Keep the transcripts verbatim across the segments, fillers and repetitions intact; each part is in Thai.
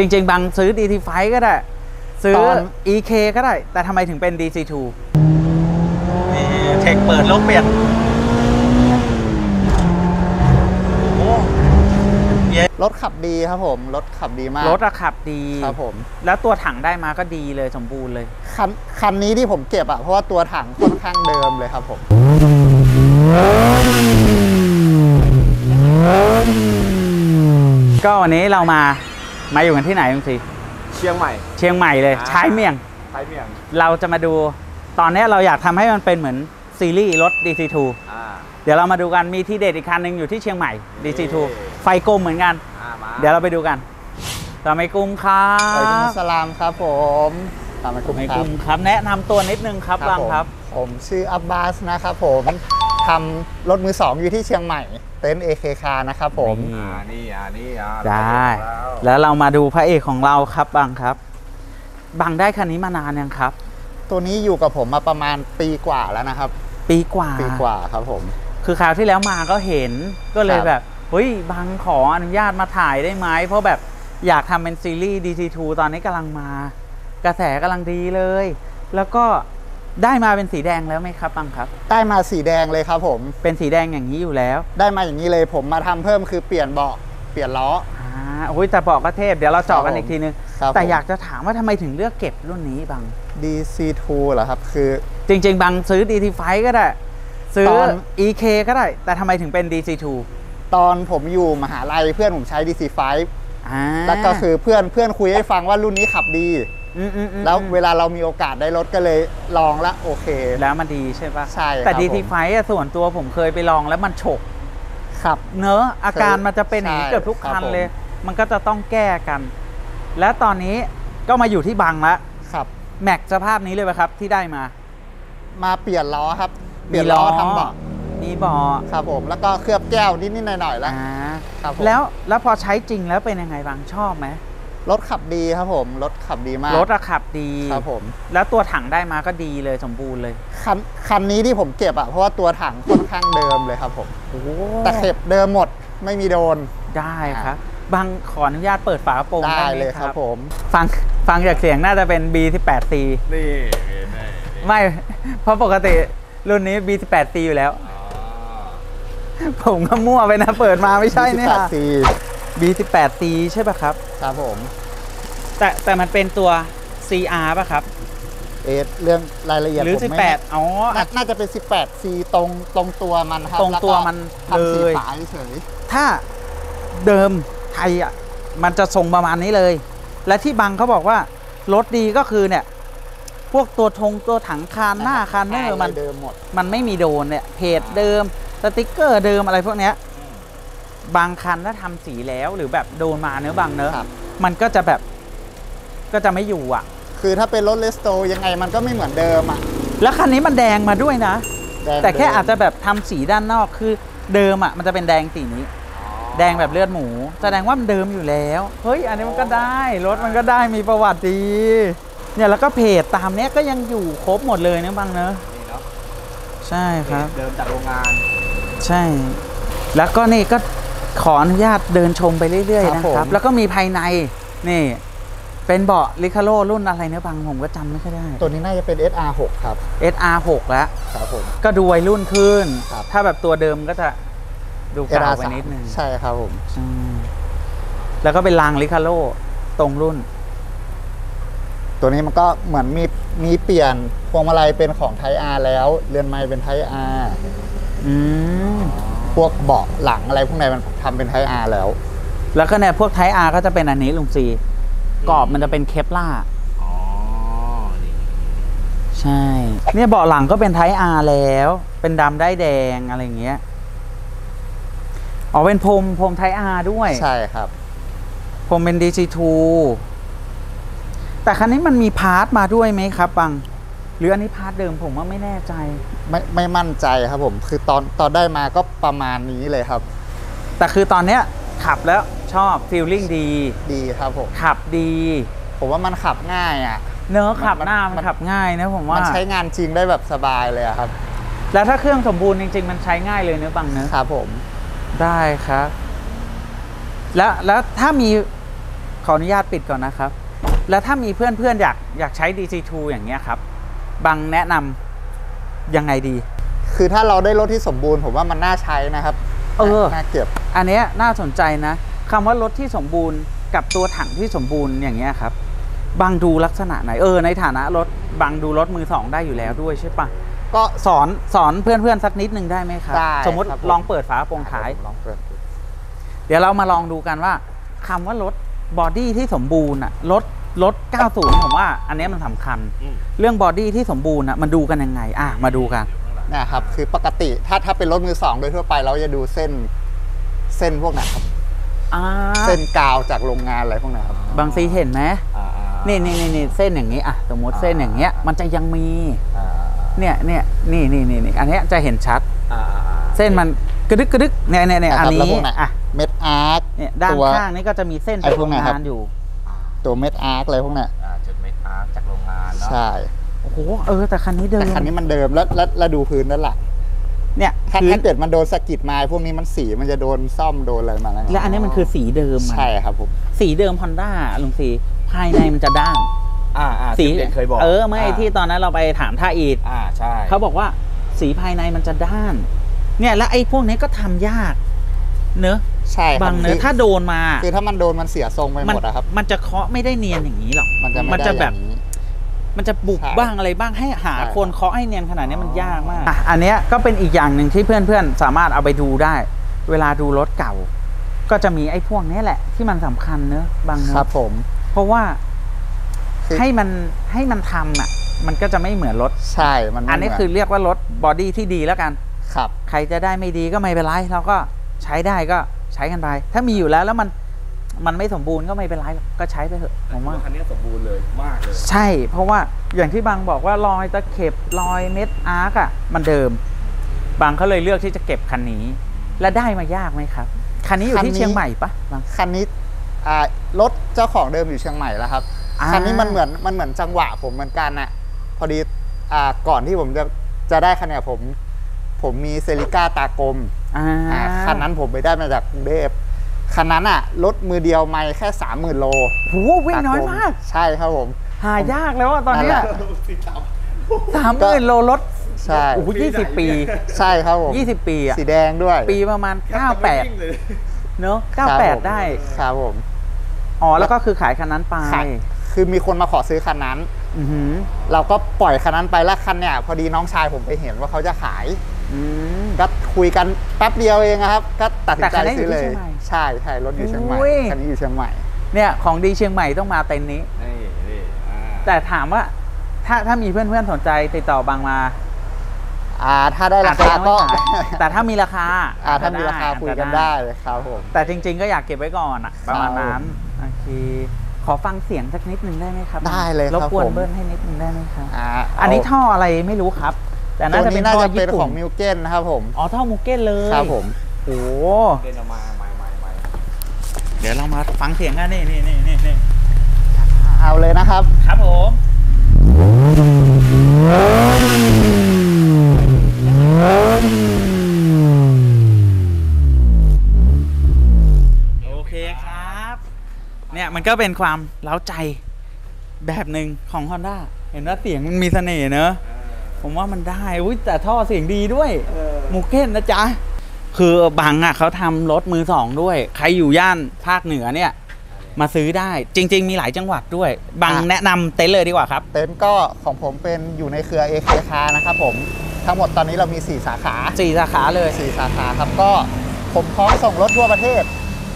จริงๆบางซื้อ ดี ซี ไฟว์ ก็ได้ซื้อ อี เค ก็ได้แต่ทำไมถึงเป็น ดี ซี ทู นี่เทคเปิดโลกเปลี่ยนโอ้เย้รถขับดีครับผมรถขับดีมากรถอะขับดีครับผมแล้วตัวถังได้มาก็ดีเลยสมบูรณ์เลยคันคันนี้ที่ผมเก็บอะเพราะว่าตัวถังค่อนข้างเดิมเลยครับผมก็วันนี้เรามามาอยู่กันที่ไหนลุงซีเชียงใหม่เชียงใหม่เลยใช้เมียงใช้เมียงเราจะมาดูตอนนี้เราอยากทำให้มันเป็นเหมือนซีรีส์รถ ดี ซี ทู เดี๋ยวเรามาดูกันมีที่เด็ดอีกคันหนึ่งอยู่ที่เชียงใหม่ ดี ซี ทู ไฟกลมเหมือนกันเดี๋ยวเราไปดูกันสวัสดีกุ้มครับสวัสดีสลามครับผมสวัสดีกุ้มครับครับแนะนำตัวนิดนึงครับลังครับผมชื่ออับบาสนะครับผมทำรถมือสองอยู่ที่เชียงใหม่เต็นท์ เอ เค คาร์นะครับผมอ่านี่อ่านี่อ่าได้แล้วเรามาดูพระเอกของเราครับบังครับบังได้คันนี้มานานยังครับตัวนี้อยู่กับผมมาประมาณปีกว่าแล้วนะครับปีกว่าปีกว่าครับผมคือคราวที่แล้วมาก็เห็นก็เลยแบบเฮ้ยบังขออนุญาตมาถ่ายได้ไหมเพราะแบบอยากทำเป็นซีรีส์ ดี ซี ทู ตอนนี้กำลังมากระแสกำลังดีเลยแล้วก็ได้มาเป็นสีแดงแล้วไหมครับบังครับได้มาสีแดงเลยครับผมเป็นสีแดงอย่างนี้อยู่แล้วได้มาอย่างนี้เลยผมมาทำเพิ่มคือเปลี่ยนเบาะเปลี่ยนล้ออ่าโอ้ยแต่เบาะก็เทพเดี๋ยวเราเจาะกันอีกทีนึงแต่อยากจะถามว่าทำไมถึงเลือกเก็บรุ่นนี้บัง ดี ซี ทู เหรอครับคือจริงๆบังซื้อ ดี ซี ไฟว์ ก็ได้ซื้อ อี เค ก็ได้แต่ทำไมถึงเป็น ดี ซี ทู ตอนผมอยู่มหาลัยเพื่อนผมใช้ ดี ซี ไฟว์ อ่าแล้วก็คือเพื่อนเพื่อนคุยให้ฟังว่ารุ่นนี้ขับดีแล้วเวลาเรามีโอกาสได้รถก็เลยลองละโอเคแล้วมันดีใช่ปะใช่แต่ ดี ซี ไฟว์ ส่วนตัวผมเคยไปลองแล้วมันฉกขับเนอะอาการมันจะเป็นอย่างนี้เกือบทุกคันเลยมันก็จะต้องแก้กันและตอนนี้ก็มาอยู่ที่บังละครับแม็กสภาพนี้เลยไหมครับที่ได้มามาเปลี่ยนล้อครับเปลี่ยนล้อทำเบาะมีเบาะครับผมแล้วก็เคลือบแก้วนิดนิดหน่อยหน่อยละครับแล้วแล้วพอใช้จริงแล้วเป็นยังไงบังชอบไหมรถขับดีครับผมรถขับดีมากรถขับดีครับผมแล้วตัวถังได้มาก็ดีเลยสมบูรณ์เลยคันคันนี้ที่ผมเก็บอ่ะเพราะว่าตัวถังค่อนข้างเดิมเลยครับผมแต่เก็บเดิมหมดไม่มีโดนได้ครับบังขออนุญาตเปิดฝากระโปรงได้เลยครับผมฟังฟังจากเสียงน่าจะเป็น บี สิบแปด ซี นี่ไม่เพราะปกติรุ่นนี้ บี สิบแปด ซี อยู่แล้วผมก็มั่วไปนะเปิดมาไม่ใช่เนี่ยบี สิบแปด ซี ใช่ป่ะครับครับผมแต่แต่มันเป็นตัว ซี อาร์ ป่ะครับเอเรื่องรายละเอียดหรือสิบแปดอ๋อน่าจะเป็น สิบแปด ซี ตรงตรงตัวมันครับตรงตัวมันเลยถ้าเดิมไทยอ่ะมันจะทรงประมาณนี้เลยและที่บังเขาบอกว่ารถดีก็คือเนี่ยพวกตัวทงตัวถังคานหน้าคานเนอร์มันมันไม่มีโดนเนี่ยเพจเดิมสติ๊กเกอร์เดิมอะไรพวกเนี้ยบางคันถ้าทำสีแล้วหรือแบบโดนมาเนื้อบางเนื้อมันก็จะแบบก็จะไม่อยู่อ่ะคือถ้าเป็นรถเลสโตยังไงมันก็ไม่เหมือนเดิมอ่ะแล้วคันนี้มันแดงมาด้วยนะแต่แค่อาจจะแบบทำสีด้านนอกคือเดิมอ่ะมันจะเป็นแดงสีนี้แดงแบบเลือดหมูแสดงว่ามันเดิมอยู่แล้วเฮ้ยอันนี้มันก็ได้รถมันก็ได้มีประวัติดีเนี่ยแล้วก็เพจตามเนี้ยก็ยังอยู่ครบหมดเลยเนื้อบางเนื้อใช่ครับเดิมจากโรงงานใช่แล้วก็นี่ก็ขออนุญาตเดินชมไปเรื่อยๆนะครับแล้วก็มีภายในนี่เป็นเบาะลิคาโร่รุ่นอะไรเนื้อบางผมก็จำไม่ค่อยได้ตัวนี้น่าจะเป็น เอส อาร์ หก ครับ เอส อาร์ หก แล้วครับผมก็ดูวัยรุ่นขึ้นถ้าแบบตัวเดิมก็จะดูเก่าไปนิดนึงใช่ครับผมแล้วก็เป็นรางลิคาโร่ตรงรุ่นตัวนี้มันก็เหมือนมีมีเปลี่ยนพวงมาลัยเป็นของไทย อาร์ แล้วเรือนไม้เป็นไทย อาร์ อืมพวกเบาะหลังอะไรพวกนี้มันทำเป็นไทย อาร์ แล้วแล้วก็เนี่ยพวกไทย อาร์ ก็จะเป็นอันนี้ลุงซีกรอบมันจะเป็นเคปล่าอ๋อใช่เนี่ยเบาะหลังก็เป็นไทย อาร์ แล้วเป็นดำได้แดงอะไรอย่างเงี้ยอ๋อเป็นพรมพรมไทย อาร์ ด้วยใช่ครับพรมเป็น ดี ซี ทู แต่คันนี้มันมีพาร์ทมาด้วยไหมครับบังหรืออันนี้พาร์ทเดิมผมว่าไม่แน่ใจไม่ไม่มั่นใจครับผมคือตอนตอนได้มาก็ประมาณนี้เลยครับแต่คือตอนเนี้ยขับแล้วชอบฟีลลิ่งดีดีครับผมขับดีผมว่ามันขับง่ายอ่ะเนอะขับหน้ามันขับง่ายนะผมว่ามันใช้งานจริงได้แบบสบายเลยครับแล้วถ้าเครื่องสมบูรณ์จริงๆมันใช้ง่ายเลยเนอะบังเนอะครับผมได้ครับแล้วแล้วถ้ามี ขออนุญาตปิดก่อนนะครับแล้วถ้ามีเพื่อนๆอยากอยากใช้ ดี ซี ทู อย่างเงี้ยครับบังแนะนำยังไงดีคือถ้าเราได้รถที่สมบูรณ์ผมว่ามันน่าใช้นะครับเออน่าเก็บอันนี้น่าสนใจนะคำว่ารถที่สมบูรณ์กับตัวถังที่สมบูรณ์อย่างเงี้ยครับบังดูลักษณะไหนเออในฐานะรถบังดูรถมือสองได้อยู่แล้วด้วยใช่ปะก็สอนสอนเพื่อนๆสักนิดนึงได้ไหมครับสมมติลองเปิดฝากระโปรงท้ายเดี๋ยวเรามาลองดูกันว่าคำว่ารถบอดี้ที่สมบูรณ์อะรถรถเก้าสิบผมว่าอันนี้มันสำคัญเรื่องบอดี้ที่สมบูรณ์อะมันดูกันยังไงอ่ะมาดูกันนะครับคือปกติถ้าถ้าเป็นรถมือสองโดยทั่วไปเราจะดูเส้นเส้นพวกนั้นครับเส้นกาวจากโรงงานอะไรพวกนั้นครับบางทีเห็นไหมนี่นี่นี่เส้นอย่างนี้อะสมมติเส้นอย่างเงี้ยมันจะยังมีเนี่ยเนี่ยนี่นี่นี่อันนี้จะเห็นชัดเส้นมันกระดึกกระดึกเนี่ยเนี่ยเนี่ยอันนี้อะเม็ดอาร์คเนี่ยด้านข้างนี้ก็จะมีเส้นจากโรงงานอยู่ตัวเม็ดอาร์คอะไรพวกนั้นจุดเม็ดอาร์คจากโรงงานใช่โอ้โหเออแต่คันนี้เดิมคันนี้มันเดิมแล้วแล้วดูพื้นนั่นแหละเนี่ยถ้าเกิดมันโดนสะกิดมาพวกนี้มันสีมันจะโดนซ่อมโดนอะไรมาแล้วและอันนี้มันคือสีเดิมใช่ครับผมสีเดิมฮอนด้าลุงสีภายในมันจะด้านอ่าสีเคยบอกเออไม่ที่ตอนนั้นเราไปถามท่าอีดอ่าใช่เขาบอกว่าสีภายในมันจะด้านเนี่ยแล้วไอ้พวกนี้ก็ทำยากเนอะใช่บางเนอะถ้าโดนมาคือถ้ามันโดนมันเสียทรงไปหมดอะครับมันจะเคาะไม่ได้เนียนอย่างนี้หรอกมันจะมันจะแบบมันจะบุบบ้างอะไรบ้างให้หาคนเคาะให้เนียนขนาดนี้มันยากมากอ่ะอันนี้ก็เป็นอีกอย่างหนึ่งที่เพื่อนๆสามารถเอาไปดูได้เวลาดูรถเก่าก็จะมีไอ้พวกนี้แหละที่มันสำคัญเนอะบางเนอะครับผมเพราะว่าให้มันให้มันทำอ่ะมันก็จะไม่เหมือนรถใช่มันอันนี้คือเรียกว่ารถบอดี้ที่ดีแล้วกันครับใครจะได้ไม่ดีก็ไม่เป็นไรเราก็ใช้ได้ก็ใช้กันไปถ้ามีอยู่แล้วแล้วมันมันไม่สมบูรณ์ก็ไม่เป็นไรก็ใช้ไปเถอะผมว่าคันนี้สมบูรณ์เลยมากเลยใช่เพราะว่าอย่างที่บางบอกว่ารอยตะเข็บรอยเม็ดอาร์กอ่ะมันเดิมบางเขาเลยเลือกที่จะเก็บคันนี้และได้มายากไหมครับคันนี้อยู่ที่เชียงใหม่ปะคันนี้รถเจ้าของเดิมอยู่เชียงใหม่แล้วครับคันนี้มันเหมือนมันเหมือนจังหวะผมเหมือนกันนะพอดีก่อนที่ผมจะจะได้คันนี้ผมผมมีเซริก้าตากลมคันนั้นผมไปได้มาจากกรุงเทพคันนั้นอ่ะรถมือเดียวไม่แค่สามหมื่นโลโหวิ่งน้อยมากใช่ครับผมหายากแล้วตอนนี้สามหมื่นโลรถใช่โอ้โหยี่สิบปีใช่ครับผมยี่สิบปีอ่ะสีแดงด้วยปีประมาณเก้าแปดเนอะเก้าแปดได้ครับผมอ๋อแล้วก็คือขายคันนั้นไปคือมีคนมาขอซื้อคันนั้นอือเราก็ปล่อยคันนั้นไปแล้วคันเนี่ยพอดีน้องชายผมไปเห็นว่าเขาจะขายอือก็คุยกันแป๊บเดียวเองครับก็ตัดสินใจซื้อเลยใช่ใช่รถอยู่เชียงใหม่คันนี้อยู่เชียงใหม่เนี่ยของดีเชียงใหม่ต้องมาเต็นนี้แต่ถามว่าถ้าถ้ามีเพื่อนๆสนใจติดต่อบางมาอ่าถ้าได้ราคาก็แต่ถ้ามีราคาอ่าถ้ามีราคาคุยกันได้ครับผมแต่จริงๆก็อยากเก็บไว้ก่อนอ่ะประมาณนั้นโอเคขอฟังเสียงสักนิดหนึ่งได้ไหมครับได้เลยครับผมรบกวนเบิ้ลให้นิดหนึ่งได้ไหมครับอันนี้ท่ออะไรไม่รู้ครับแต่น่าจะเป็นท่อญี่ปุ่นของมิวเก้นนะครับผมอ๋อท่อมิวเก้นเลยครับผมโอ้โหเดินออกมาใหม่ใหม่ใหม่เดี๋ยวเรามาฟังเสียงกันนี่นี่นี่นี่นี่เอาเลยนะครับครับผมโอเคครับเนี่ยมันก็เป็นความเล้าใจแบบหนึ่งของ Honda เห็นว่าเสียงมันมีเสน่ห์เนอะผมว่ามันได้อุ้ยแต่ท่อเสียงดีด้วยมูเก้นนะจ๊ะคือบางอ่ะเขาทำรถมือสองด้วยใครอยู่ย่านภาคเหนือเนี่ยมาซื้อได้จริงๆมีหลายจังหวัดด้วยบางแนะนำเต็นท์เลยดีกว่าครับเต็นท์ก็ของผมเป็นอยู่ในเครือ เอ เค นะครับผมทั้งหมดตอนนี้เรามีสี่สาขาสี่สาขาเลยสี่สาขาครับก็ผมพร้อมส่งรถทั่วประเทศ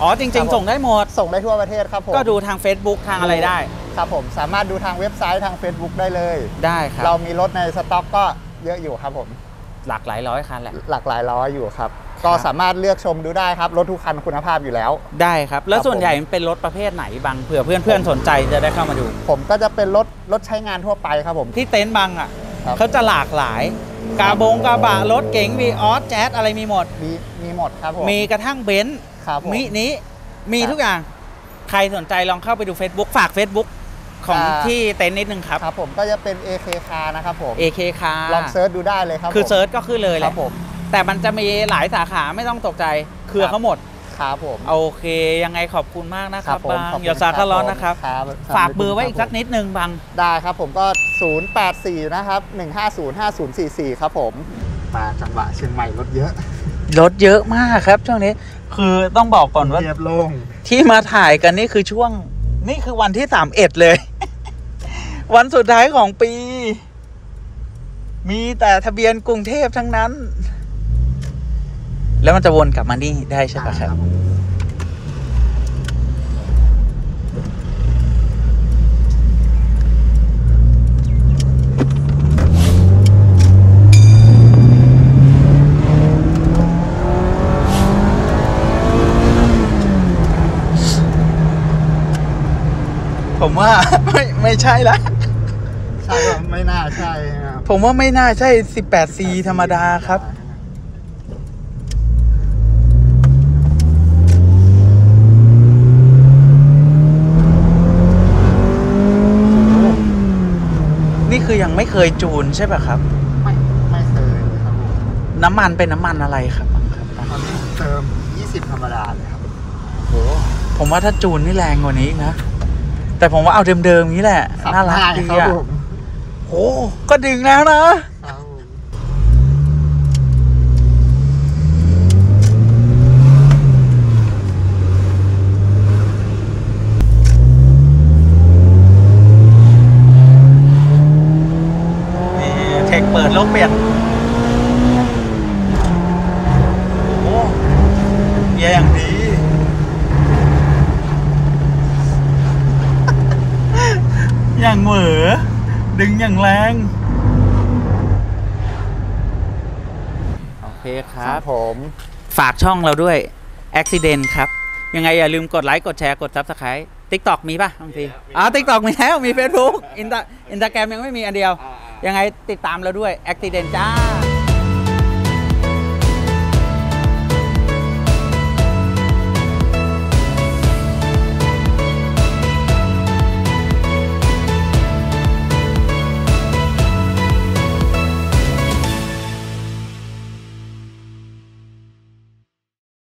อ๋อจริงๆส่งได้หมดส่งได้ทั่วประเทศครับผมก็ดูทาง Facebook ทางอะไรได้ครับผมสามารถดูทางเว็บไซต์ทาง Facebook ได้เลยได้ครับเรามีรถในสต็อกก็เยอะอยู่ครับผมหลากหลายร้อยคันแหละหลากหลายร้อยอยู่ครับก็สามารถเลือกชมดูได้ครับรถทุกคันคุณภาพอยู่แล้วได้ครับแล้วส่วนใหญ่มันเป็นรถประเภทไหนบางเผื่อเพื่อนๆสนใจจะได้เข้ามาดูผมก็จะเป็นรถรถใช้งานทั่วไปครับผมที่เต็นท์บางอ่ะเขาจะหลากหลายกาบงกาบะรถเก๋ง Vios Jazz อะไรมีหมดมีมีหมดครับผมมีกระทั่งเบนซ์มินิมีทุกอย่างใครสนใจลองเข้าไปดู Facebook ฝาก Facebook ของที่เต็นท์นิดนึงครับครับผมก็จะเป็น เอ เค Car นะครับผม เอ เค Car ลองเซิร์ชดูได้เลยครับคือเซิร์ชก็ขึ้นเลยแหละแต่มันจะมีหลายสาขาไม่ต้องตกใจเครือเขาหมด ครับผมโอเคยังไงขอบคุณมากนะครับบังอย่าซาข้าร้อนนะครับฝากเบอร์ไว้อีกสักนิดนึงบังได้ครับผมก็ศูนย์ แปด สี่นะครับหนึ่ง ห้า ศูนย์ ห้า ศูนย์ สี่ สี่ครับผมมาจังหวะเชียงใหม่รถเยอะรถเยอะมากครับช่วงนี้คือต้องบอกก่อนว่าที่มาถ่ายกันนี่คือช่วงนี่คือวันที่สามสิบเอ็ดเลยวันสุดท้ายของปีมีแต่ทะเบียนกรุงเทพทั้งนั้นแล้วมันจะวนกลับมานี่ได้ใช่ปะครับผมว่าไม่ไม่ใช่ละใช่ไม่น่าใช่ครับผมว่าไม่น่าใช่ สิบแปด ซี ธรรมดาครับนี่คือยังไม่เคยจูนใช่ป่ะครับไม่ไม่เคยครับน้ำมันเป็นน้ำมันอะไรครับตอนนี้เติมยี่สิบธรรมดาเลยครับโหผมว่าถ้าจูนนี่แรงกว่านี้นะแต่ผมว่าเอาเดิมๆนี้แหละน่ารักดีอ่ะโอ้ก็ดึงแล้วนะนี่เทคเปิดโลกเปลี่ยนโอ้เยี่ยอย่างดีอย่างเหมือดึงอย่างแรงโอเคครับผมฝากช่องเราด้วย แอคซิเดน ครับยังไงอย่าลืมกดไลค์กดแชร์กด ซับสไครบ์ ติ๊กต็อก มีป่ะบางทีอ๋อ ติ๊กต็อก มีแล้วมี เฟซบุ๊ก อินสตาแกรมยังไม่มีอันเดียวยังไงติดตามเราด้วย แอคซิเดน จ้า